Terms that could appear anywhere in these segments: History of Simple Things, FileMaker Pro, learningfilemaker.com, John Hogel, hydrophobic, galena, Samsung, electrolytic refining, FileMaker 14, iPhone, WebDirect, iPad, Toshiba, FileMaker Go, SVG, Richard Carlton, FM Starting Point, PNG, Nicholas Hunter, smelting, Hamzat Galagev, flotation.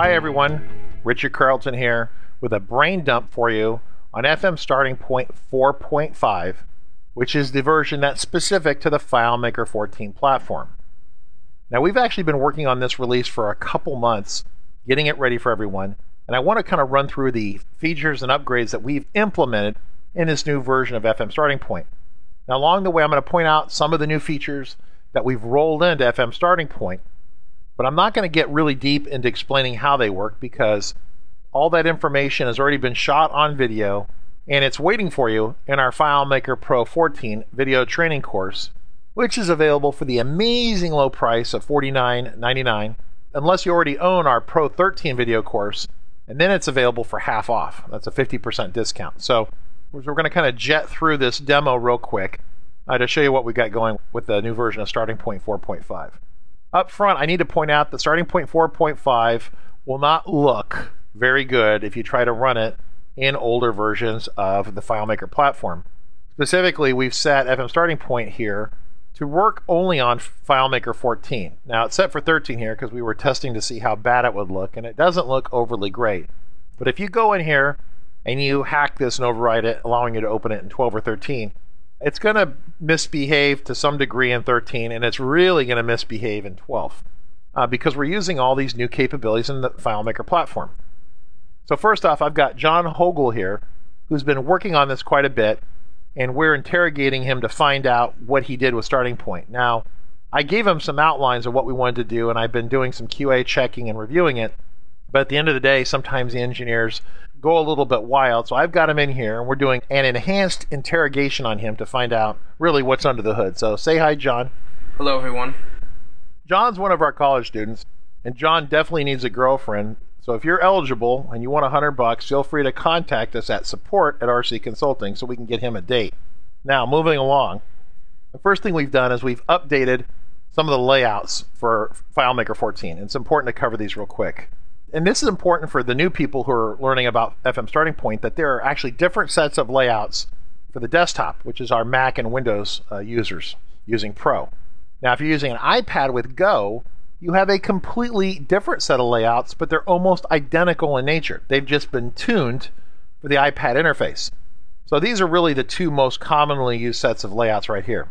Hi everyone, Richard Carlton here with a brain dump for you on FM Starting Point 4.5, which is the version that's specific to the FileMaker 14 platform. Now we've actually been working on this release for a couple months, getting it ready for everyone, and I want to kind of run through the features and upgrades that we've implemented in this new version of FM Starting Point. Now along the way I'm going to point out some of the new features that we've rolled into FM Starting Point, but I'm not going to get really deep into explaining how they work because all that information has already been shot on video and it's waiting for you in our FileMaker Pro 14 video training course, which is available for the amazing low price of $49.99 unless you already own our Pro 13 video course, and then it's available for half off. That's a 50% discount. So we're going to kind of jet through this demo real quick to show you what we got going with the new version of Starting Point 4.5. Up front, I need to point out that Starting Point 4.5 will not look very good if you try to run it in older versions of the FileMaker platform. Specifically, we've set FM Starting Point here to work only on FileMaker 14. Now, it's set for 13 here because we were testing to see how bad it would look, and it doesn't look overly great. But if you go in here and you hack this and override it, allowing you to open it in 12 or 13, it's going to misbehave to some degree in 13, and it's really going to misbehave in 12 because we're using all these new capabilities in the FileMaker platform. So first off, I've got John Hogel here, who's been working on this quite a bit, and we're interrogating him to find out what he did with Starting Point. Now, I gave him some outlines of what we wanted to do, and I've been doing some QA checking and reviewing it, but at the end of the day, sometimes the engineers go a little bit wild. So I've got him in here and we're doing an enhanced interrogation on him to find out really what's under the hood. So say hi, John. Hello, everyone. John's one of our college students, and John definitely needs a girlfriend. So if you're eligible and you want $100, feel free to contact us at support@RC Consulting so we can get him a date. Now, moving along, the first thing we've done is we've updated some of the layouts for FileMaker 14. It's important to cover these real quick. And this is important for the new people who are learning about FM Starting Point, that there are actually different sets of layouts for the desktop, which is our Mac and Windows users using Pro. Now, if you're using an iPad with Go, you have a completely different set of layouts, but they're almost identical in nature. They've just been tuned for the iPad interface. So these are really the two most commonly used sets of layouts right here.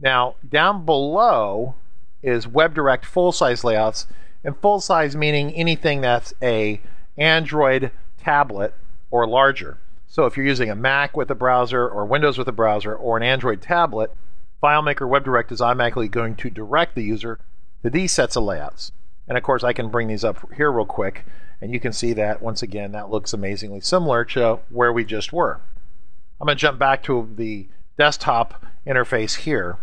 Now, down below is WebDirect full-size layouts. And full-size meaning anything that's an Android tablet or larger. So if you're using a Mac with a browser or Windows with a browser or an Android tablet, FileMaker WebDirect is automatically going to direct the user to these sets of layouts. And of course, I can bring these up here real quick, and you can see that, once again, that looks amazingly similar to where we just were. I'm going to jump back to the desktop interface here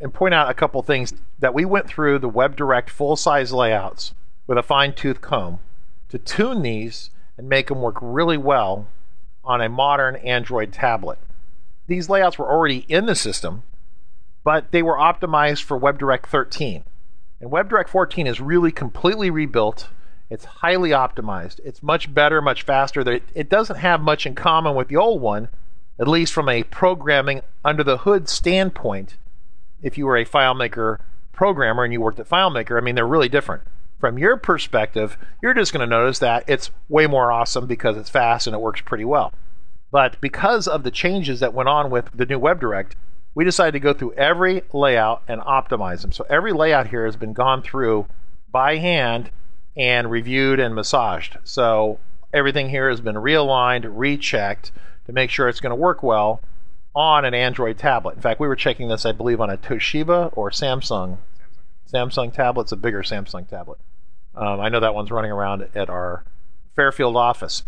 and point out a couple things that we went through the WebDirect full-size layouts with a fine-tooth comb to tune these and make them work really well on a modern Android tablet. These layouts were already in the system, but they were optimized for WebDirect 13. And WebDirect 14 is really completely rebuilt. It's highly optimized. It's much better, much faster. It doesn't have much in common with the old one, at least from a programming under the hood standpoint. If you were a FileMaker programmer and you worked at FileMaker, I mean, they're really different. From your perspective, you're just going to notice that it's way more awesome because it's fast and it works pretty well. But because of the changes that went on with the new WebDirect, we decided to go through every layout and optimize them. So every layout here has been gone through by hand and reviewed and massaged. So everything here has been realigned, rechecked to make sure it's going to work well on an Android tablet. In fact, we were checking this, I believe, on a Toshiba or Samsung. Samsung tablet's a bigger Samsung tablet. I know that one's running around at our Fairfield office.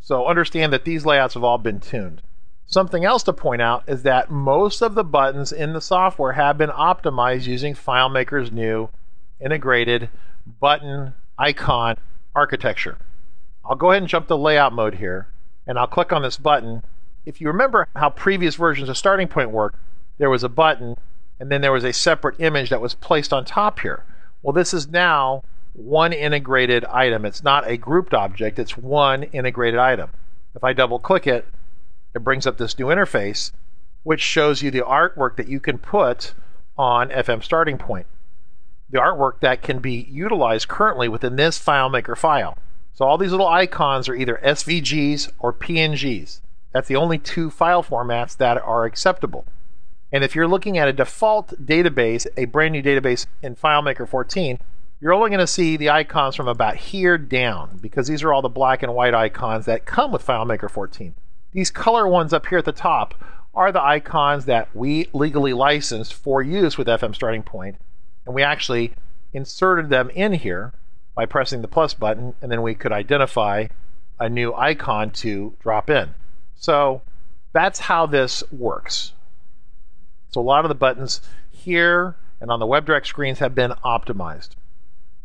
So understand that these layouts have all been tuned. Something else to point out is that most of the buttons in the software have been optimized using FileMaker's new integrated button icon architecture. I'll go ahead and jump to layout mode here, and I'll click on this button. If you remember how previous versions of Starting Point worked, there was a button and then there was a separate image that was placed on top here. Well, this is now one integrated item. It's not a grouped object, it's one integrated item. If I double click it, it brings up this new interface which shows you the artwork that you can put on FM Starting Point. the artwork that can be utilized currently within this FileMaker file. So all these little icons are either SVGs or PNGs. That's the only two file formats that are acceptable. And if you're looking at a default database, a brand new database in FileMaker 14, you're only going to see the icons from about here down, because these are all the black and white icons that come with FileMaker 14. These color ones up here at the top are the icons that we legally licensed for use with FM Starting Point, and we actually inserted them in here by pressing the plus button, and then we could identify a new icon to drop in. So that's how this works. So a lot of the buttons here and on the WebDirect screens have been optimized.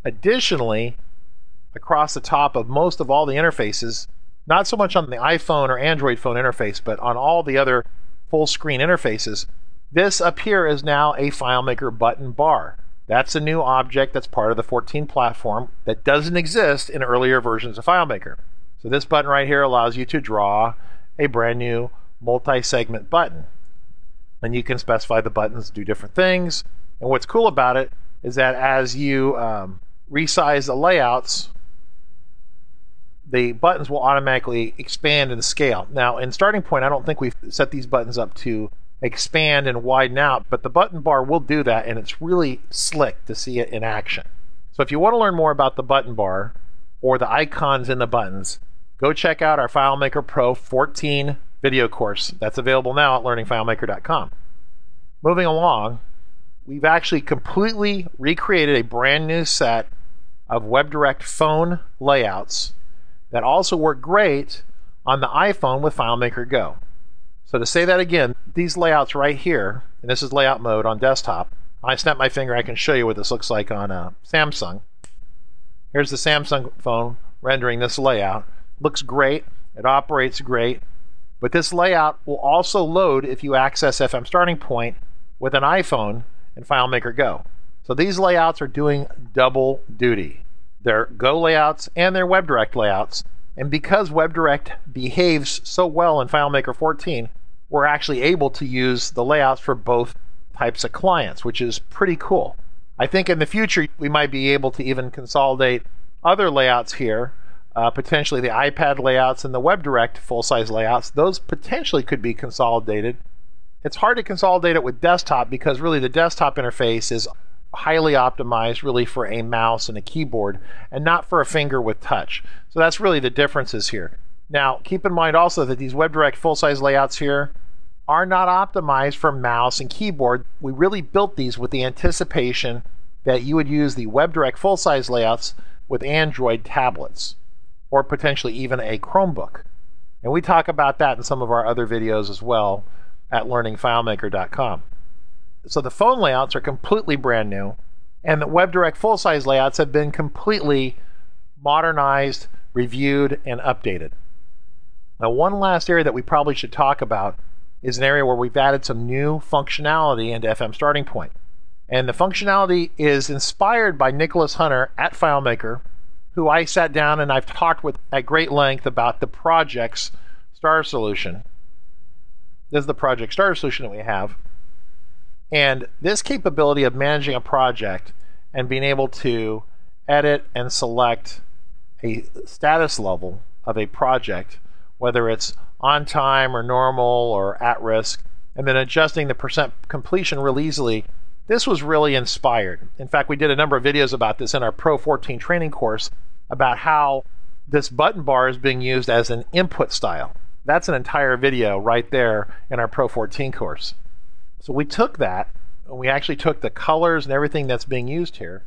Additionally, across the top of most of all the interfaces, not so much on the iPhone or Android phone interface, but on all the other full screen interfaces, this up here is now a FileMaker button bar. That's a new object that's part of the 14 platform that doesn't exist in earlier versions of FileMaker. So this button right here allows you to draw a brand new multi-segment button. And you can specify the buttons to do different things. And what's cool about it is that as you resize the layouts, the buttons will automatically expand and scale. Now, in Starting Point, I don't think we've set these buttons up to expand and widen out, but the button bar will do that, and it's really slick to see it in action. So if you want to learn more about the button bar or the icons in the buttons, go check out our FileMaker Pro 14 video course. That's available now at learningfilemaker.com. Moving along, we've actually completely recreated a brand new set of WebDirect phone layouts that also work great on the iPhone with FileMaker Go. So to say that again, these layouts right here, and this is layout mode on desktop. I snap my finger, I can show you what this looks like on Samsung. Here's the Samsung phone rendering this layout. Looks great, it operates great, but this layout will also load if you access FM Starting Point with an iPhone and FileMaker Go. So these layouts are doing double duty. They're Go layouts and they're WebDirect layouts. And because WebDirect behaves so well in FileMaker 14, we're actually able to use the layouts for both types of clients, which is pretty cool. I think in the future, we might be able to even consolidate other layouts here, potentially the iPad layouts and the WebDirect full-size layouts. Those potentially could be consolidated. It's hard to consolidate it with desktop because really the desktop interface is highly optimized really for a mouse and a keyboard and not for a finger with touch. So that's really the differences here. Now keep in mind also that these WebDirect full-size layouts here are not optimized for mouse and keyboard. We really built these with the anticipation that you would use the WebDirect full-size layouts with Android tablets or potentially even a Chromebook. And we talk about that in some of our other videos as well at learningfilemaker.com. So the phone layouts are completely brand new, and the WebDirect full-size layouts have been completely modernized, reviewed, and updated. Now, one last area that we probably should talk about is an area where we've added some new functionality into FM Starting Point. And the functionality is inspired by Nicholas Hunter at FileMaker, who I sat down and I've talked with at great length about the project's star solution. This is the project starter solution that we have. And this capability of managing a project and being able to edit and select a status level of a project, whether it's on time or normal or at risk, and then adjusting the percent completion really easily, this was really inspired. In fact, we did a number of videos about this in our Pro 14 training course about how this button bar is being used as an input style. That's an entire video right there in our Pro 14 course. So we took that, and we actually took the colors and everything that's being used here,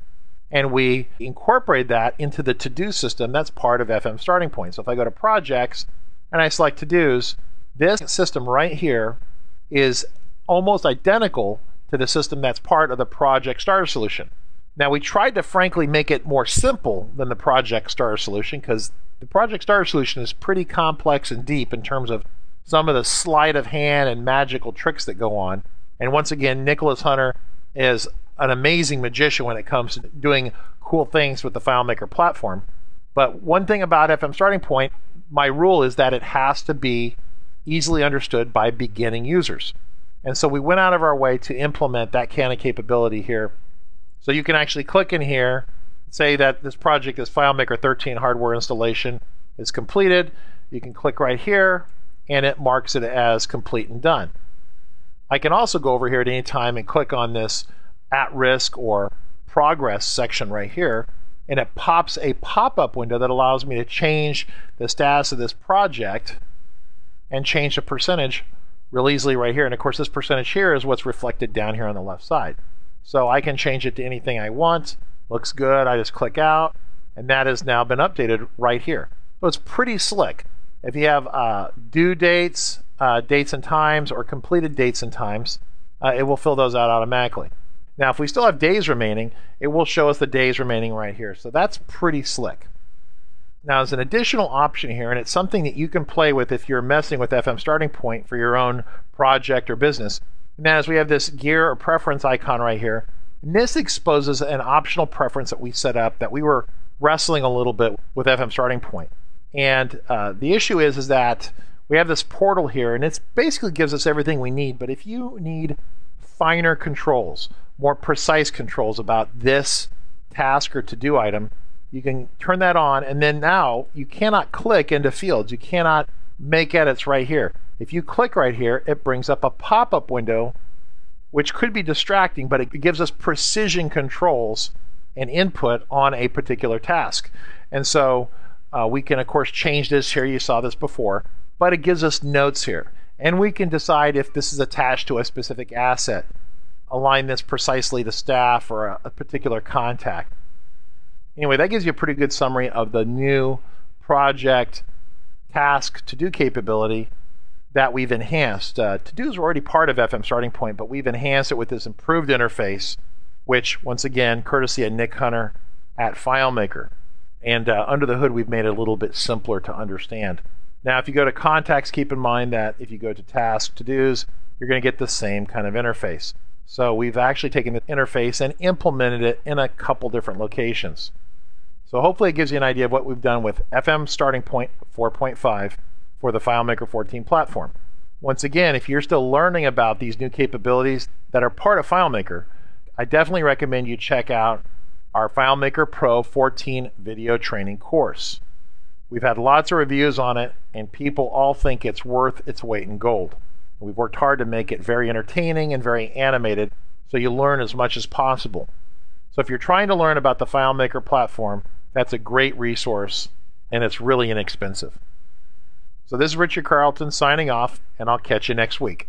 and we incorporated that into the to-do system that's part of FM Starting Point. So if I go to Projects, and I select To-Dos, this system right here is almost identical to the system that's part of the Project Starter Solution. Now we tried to frankly make it more simple than the Project Starter Solution, because the Project Starter Solution is pretty complex and deep in terms of some of the sleight of hand and magical tricks that go on. And once again, Nicholas Hunter is an amazing magician when it comes to doing cool things with the FileMaker platform. But one thing about FM Starting Point, my rule is that it has to be easily understood by beginning users. And so we went out of our way to implement that kind of capability here So you can actually click in here, say that this project is FileMaker 13 hardware installation is completed. You can click right here and it marks it as complete and done. I can also go over here at any time and click on this at-risk or progress section right here, and it pops a pop-up window that allows me to change the status of this project and change the percentage real easily right here. And of course this percentage here is what's reflected down here on the left side. So I can change it to anything I want. Looks good. I just click out, and that has now been updated right here. So it's pretty slick. If you have due dates, dates and times, or completed dates and times, it will fill those out automatically. Now if we still have days remaining, it will show us the days remaining right here. So that's pretty slick. Now there's an additional option here, and it's something that you can play with if you're messing with FM Starting Point for your own project or business. And that is, we have this gear or preference icon right here. And this exposes an optional preference that we set up that we were wrestling a little bit with FM Starting Point. And the issue is that we have this portal here, and it basically gives us everything we need, but if you need finer controls, more precise controls about this task or to-do item, you can turn that on, and then now you cannot click into fields. You cannot make edits right here. If you click right here, it brings up a pop-up window, which could be distracting, but it gives us precision controls and input on a particular task. And so we can, of course, change this here. You saw this before, but it gives us notes here. And we can decide if this is attached to a specific asset, align this precisely to staff or a particular contact. Anyway, that gives you a pretty good summary of the new project task to-do capability that we've enhanced. To-dos were already part of FM Starting Point, but we've enhanced it with this improved interface, which, once again, courtesy of Nick Hunter at FileMaker. And under the hood, we've made it a little bit simpler to understand. Now, if you go to contacts, keep in mind that if you go to task to-dos, you're going to get the same kind of interface. So we've actually taken the interface and implemented it in a couple different locations. So hopefully it gives you an idea of what we've done with FM Starting Point 4.5 for the FileMaker 14 platform. Once again, if you're still learning about these new capabilities that are part of FileMaker, I definitely recommend you check out our FileMaker Pro 14 video training course. We've had lots of reviews on it, and people all think it's worth its weight in gold. We've worked hard to make it very entertaining and very animated, so you learn as much as possible. So if you're trying to learn about the FileMaker platform, that's a great resource, and it's really inexpensive. So this is Richard Carlton signing off, and I'll catch you next week.